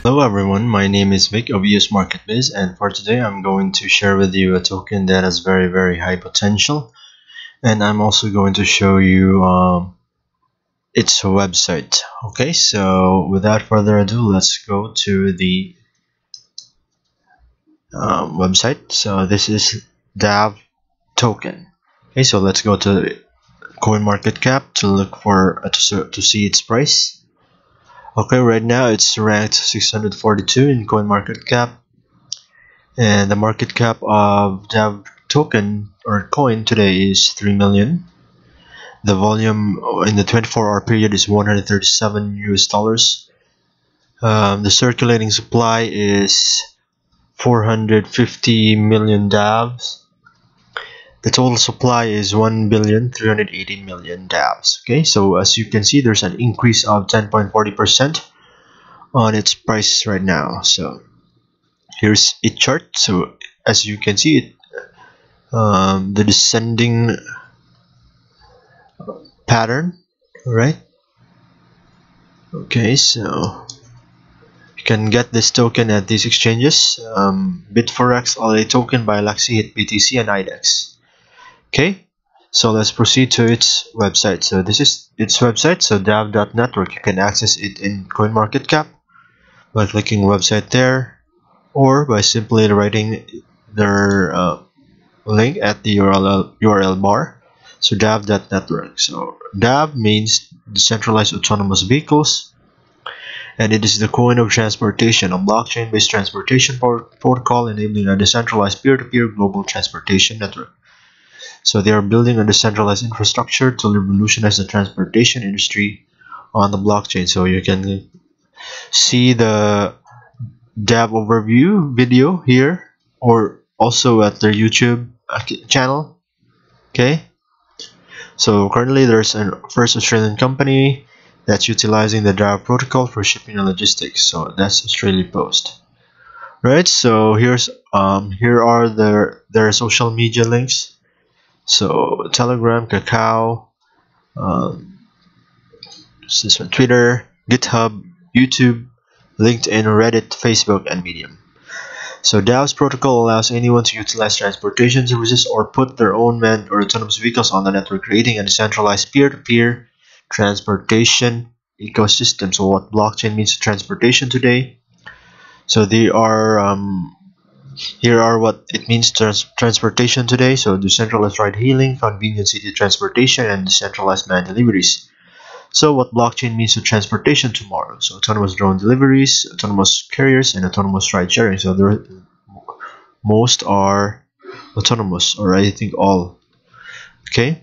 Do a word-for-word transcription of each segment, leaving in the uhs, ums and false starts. Hello everyone, my name is Vic of U S Market Biz, and for today I'm going to share with you a token that has very very high potential, and I'm also going to show you um, its website. Okay, so without further ado, let's go to the Um, website. So this is D A V token. Okay, so let's go to CoinMarketCap to look for uh, to, to see its price. Okay, right now it's ranked six hundred forty-two in CoinMarketCap, and the market cap of D A V token or coin today is three million. The volume in the twenty-four hour period is one hundred thirty-seven U S dollars. Um, the circulating supply is four hundred fifty million D A Vs. The total supply is one billion three hundred eighty million D A Vs. Okay, so as you can see, there's an increase of ten point four zero percent on its price right now. So here's its chart. So as you can see, it um, the descending pattern, right? Okay, so can get this token at these exchanges: um, Bitforex, L A Token by LAXi, HitBTC, and IDEX. Okay, so let's proceed to its website. So this is its website. So D A V dot network, you can access it in CoinMarketCap by clicking website there, or by simply writing their uh, link at the U R L U R L bar. So D A V dot network. So D A V means decentralized autonomous vehicles, and it is the coin of transportation, a blockchain-based transportation protocol enabling a decentralized peer-to-peer global transportation network. So they are building a decentralized infrastructure to revolutionize the transportation industry on the blockchain. So you can see the D A V overview video here, or also at their YouTube channel. Okay, so currently there's a first Australian company that's utilizing the D A V protocol for shipping and logistics. So that's Australia Post, right? So here's um here are their their social media links. So Telegram, Kakao, um, this one, Twitter, GitHub, YouTube, LinkedIn, Reddit, Facebook, and Medium. So D A V's protocol allows anyone to utilize transportation services or put their own manned or autonomous vehicles on the network, creating a decentralized peer-to-peer transportation ecosystem. So what blockchain means to transportation today. So they are um, here are what it means to trans transportation today. So decentralized ride hailing, convenient city transportation, and decentralized man deliveries. So what blockchain means to transportation tomorrow. So autonomous drone deliveries, autonomous carriers, and autonomous ride sharing. So there, most are autonomous, or I think all. Okay,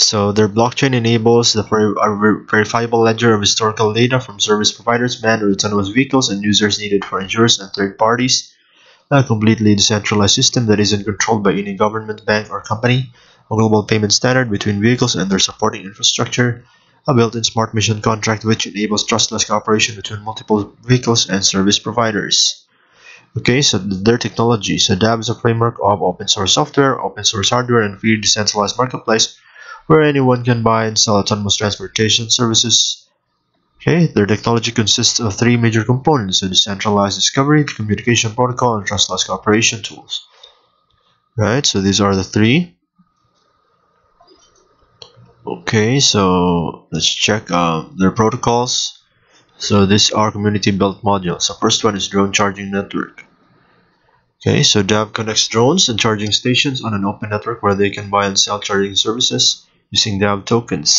so their blockchain enables the ver ver verifiable ledger of historical data from service providers, manned or autonomous vehicles, and users needed for insurers and third parties. A completely decentralized system that isn't controlled by any government, bank, or company. A global payment standard between vehicles and their supporting infrastructure. A built-in smart mission contract which enables trustless cooperation between multiple vehicles and service providers. Okay, so their technology. So D A V is a framework of open source software, open source hardware, and free decentralized marketplace where anyone can buy and sell autonomous transportation services. Okay, their technology consists of three major components: a decentralized discovery, communication protocol, and trustless cooperation tools. Right, so these are the three. Okay, so let's check uh, their protocols. So these are community-built modules. So first one is drone charging network. Okay, so D A V connects drones and charging stations on an open network where they can buy and sell charging services using D A V tokens.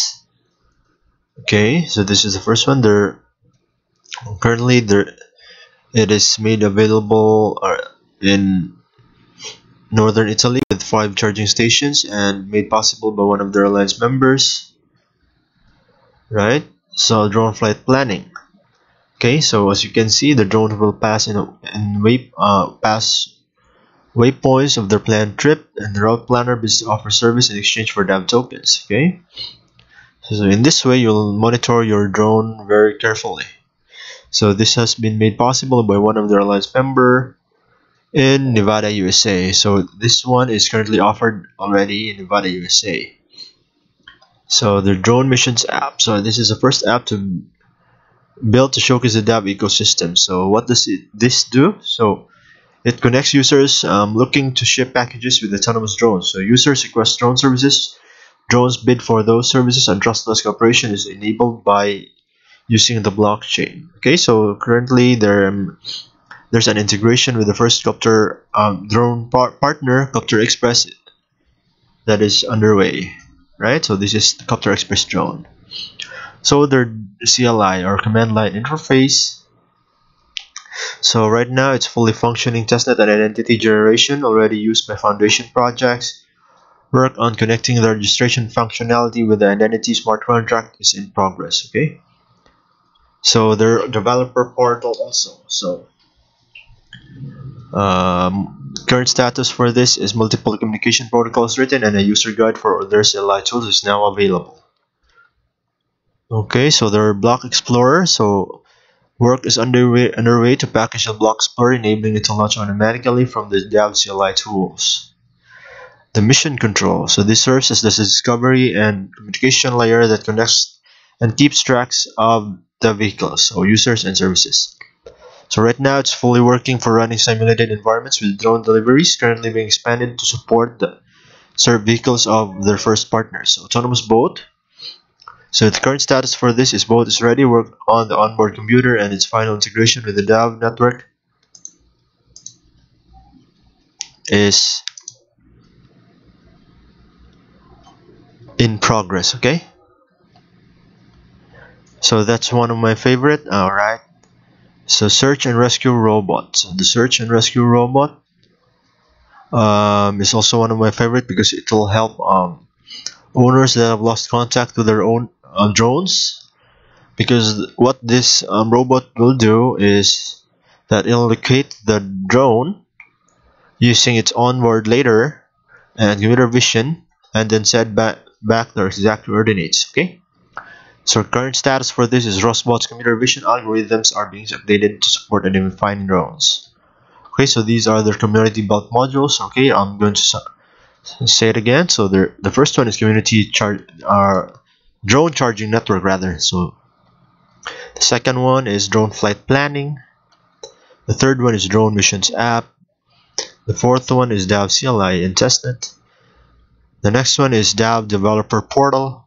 Okay, so this is the first one. They're currently there. It is made available uh, in northern Italy with five charging stations and made possible by one of their alliance members. Right. So drone flight planning. Okay, so as you can see, the drone will pass in, a, in way, uh, pass waypoints of their planned trip, and the route planner business offers service in exchange for D A V tokens. Okay, so in this way, you'll monitor your drone very carefully. So this has been made possible by one of the airline's member in Nevada, U S A. So this one is currently offered already in Nevada, U S A. So the drone missions app. So this is the first app to built to showcase the D A V ecosystem. So what does it, this do? So it connects users um, looking to ship packages with autonomous drones. So users request drone services. Drones bid for those services, and trustless cooperation is enabled by using the blockchain. Okay, so currently there um, there's an integration with the first Copter um, drone par partner, Copter Express, that is underway. Right, so this is the Copter Express drone. So their C L I or command line interface. So right now it's fully functioning testnet and identity generation already used by foundation projects. Work on connecting the registration functionality with the identity smart contract is in progress. Okay. So their developer portal also. So um, current status for this is multiple communication protocols written, and a user guide for their C L I tools is now available. Okay, so their block explorer. So work is underway underway to package the BlockSpur, enabling it to launch automatically from the D A V C L I tools. The mission control. So this serves as the discovery and communication layer that connects and keeps tracks of the vehicles, so users and services. So right now it's fully working for running simulated environments with drone deliveries, currently being expanded to support the serve vehicles of their first partners. So autonomous boat. So the current status for this is both is ready, work on the onboard computer, and its final integration with the D A V dot network is in progress. Okay, so that's one of my favorite. All right, so search and rescue robot. So the search and rescue robot um, is also one of my favorite because it will help um, owners that have lost contact with their own Uh, drones, because what this um, robot will do is that it'll locate the drone using its onboard later and computer vision, and then set back back their exact coordinates. Okay, so current status for this is Rosbot's computer vision algorithms are being updated to support identifying drones. Okay, so these are their community built modules. Okay, I'm going to say it again. So the the first one is community charge are. Uh, drone charging network rather. So the second one is drone flight planning. The third one is drone missions app. The fourth one is D A V C L I and testnet. The next one is D A V developer portal.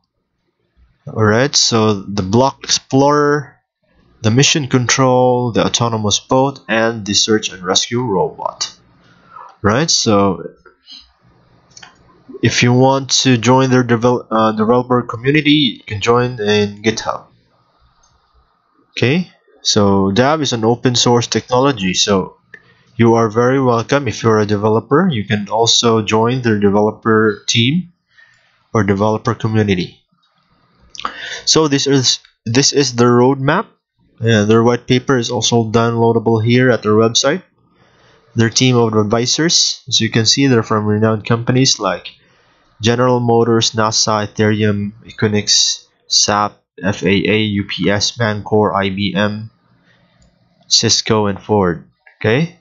Alright, so the block explorer, the mission control, the autonomous boat, and the search and rescue robot. Right, so if you want to join their develop, uh, developer community, you can join in GitHub. Okay, so D A V is an open source technology, so you are very welcome. If you're a developer, you can also join their developer team or developer community. So this is this is the roadmap. Yeah, their white paper is also downloadable here at their website. Their team of advisors, as you can see, they're from renowned companies like General Motors, NASA, Ethereum, Equinix, S A P, F A A, U P S, Bancor, I B M, Cisco, and Ford. Okay,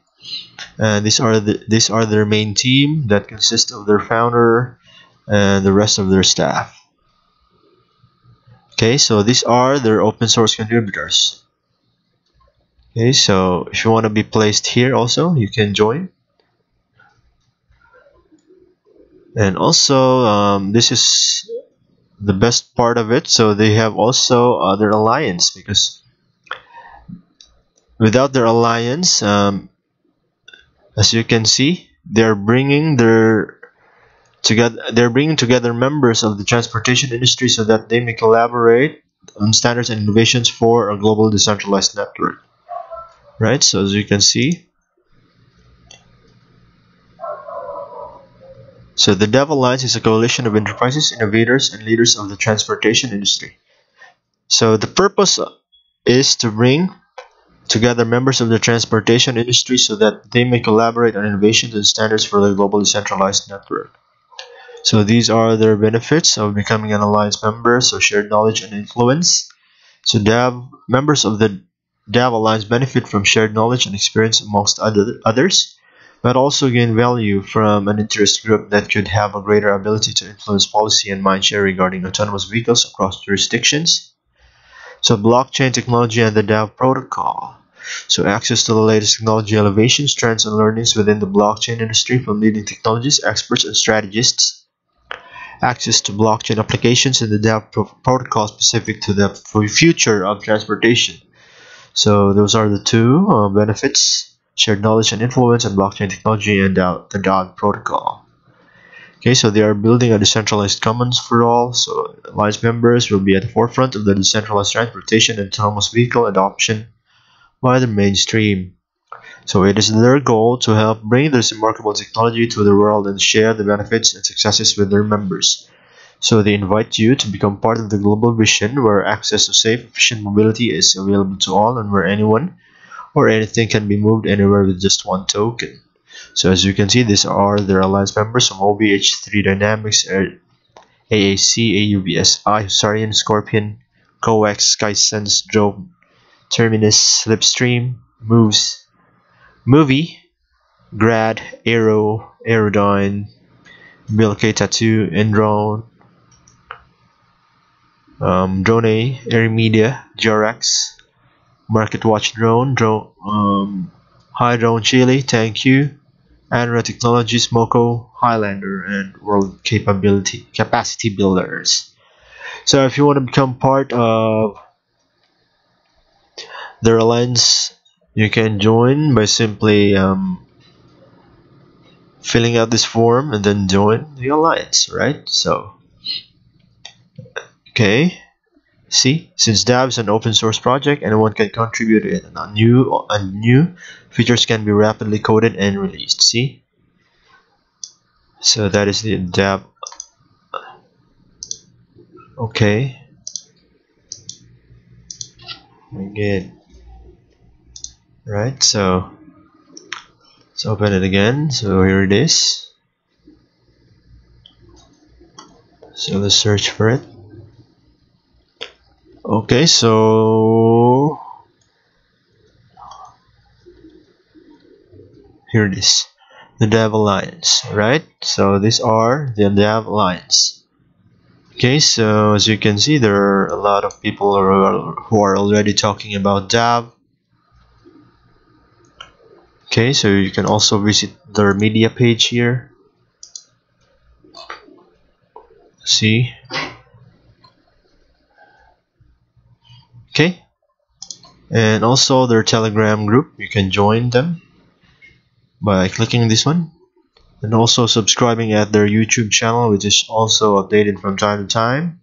and these are the these are their main team that consists of their founder and the rest of their staff. Okay, so these are their open source contributors. Okay, so if you want to be placed here also, you can join. And also, um, this is the best part of it. So they have also uh, their alliance, because without their alliance, um, as you can see, they're bringing their together. They're bringing together members of the transportation industry so that they may collaborate on standards and innovations for a global decentralized network. Right, so as you can see. So the D A V Alliance is a coalition of enterprises, innovators, and leaders of the transportation industry. So the purpose is to bring together members of the transportation industry so that they may collaborate on innovations and standards for the global decentralized network. So these are their benefits of becoming an alliance member, so shared knowledge and influence. So D A V members of the D A V allies benefit from shared knowledge and experience amongst other others, but also gain value from an interest group that could have a greater ability to influence policy and mindshare regarding autonomous vehicles across jurisdictions. So blockchain technology and the D A V protocol. So access to the latest technology elevations, trends, and learnings within the blockchain industry from leading technologies, experts, and strategists. Access to blockchain applications and the D A V protocol specific to the future of transportation. So those are the two uh, benefits, shared knowledge and influence, and blockchain technology and uh, the D A V protocol. Okay, so they are building a decentralized commons for all. So alliance members will be at the forefront of the decentralized transportation and autonomous vehicle adoption by the mainstream. So it is their goal to help bring this remarkable technology to the world and share the benefits and successes with their members. So they invite you to become part of the global vision where access to safe, efficient mobility is available to all and where anyone or anything can be moved anywhere with just one token. So as you can see, these are their alliance members from O V H three Dynamics, A A C, A U B S, Husarian, Scorpion, Coex, Skysense, Drove, Terminus, Slipstream, Moves, Movie, Grad, Aero, Aerodyne, Bill K. Tattoo, Endron, Um, Drone A, Air Media, G R X, Market Watch Drone, Drone, um, High Drone Chile, Thank You, Andra Technologies, Moco, Highlander, and World Capability Capacity Builders. So if you want to become part of their alliance, you can join by simply um, filling out this form and then join the alliance, right? So okay, see, since D A V is an open source project, anyone can contribute it, and new and new features can be rapidly coded and released. See, so that is the D A V. Okay, very good. Right, so let's open it again. So here it is. So let's search for it. Okay, so here it is, the D A V alliance, right? So these are the D A V alliance. Okay, so as you can see, there are a lot of people who are already talking about D A V. Okay, so you can also visit their media page here. See. Okay, and also their Telegram group, you can join them by clicking this one, and also subscribing at their YouTube channel, which is also updated from time to time.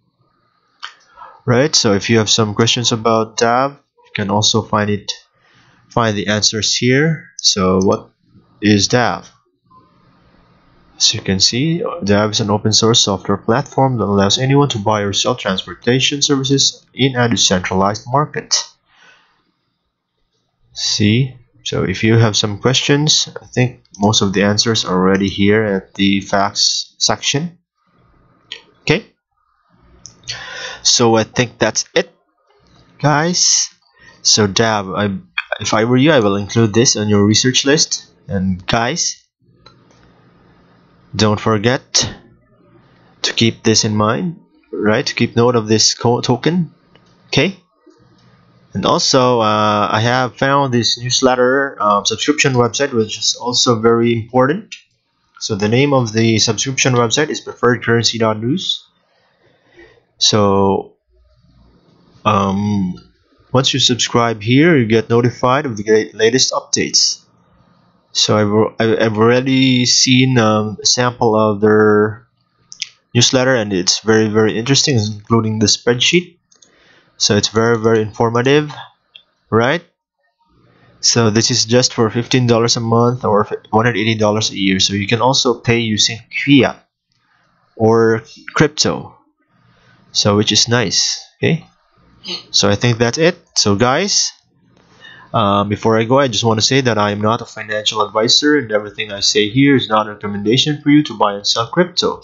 Right, so if you have some questions about D A V, you can also find it find the answers here. So what is D A V? As you can see, D A V is an open source software platform that allows anyone to buy or sell transportation services in a decentralized market. See, so if you have some questions, I think most of the answers are already here at the facts section. Okay, so I think that's it, guys. So D A V, I, if I were you, I will include this on your research list. And guys, don't forget to keep this in mind, right? To keep note of this token, okay? And also, uh, I have found this newsletter uh, subscription website, which is also very important. So the name of the subscription website is preferred currency dot news. So um, once you subscribe here, you get notified of the latest updates. So I've, I've already seen um, a sample of their newsletter, and it's very very interesting, including the spreadsheet. So it's very very informative, right? So this is just for fifteen dollars a month or one hundred eighty dollars a year. So you can also pay using fiat or crypto, so which is nice. Okay, so I think that's it. So guys, Um, before I go, I just want to say that I am not a financial advisor, and everything I say here is not a recommendation for you to buy and sell crypto.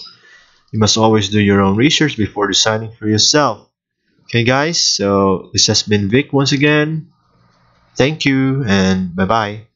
You must always do your own research before deciding for yourself. Okay guys, so this has been Vic once again. Thank you and bye bye.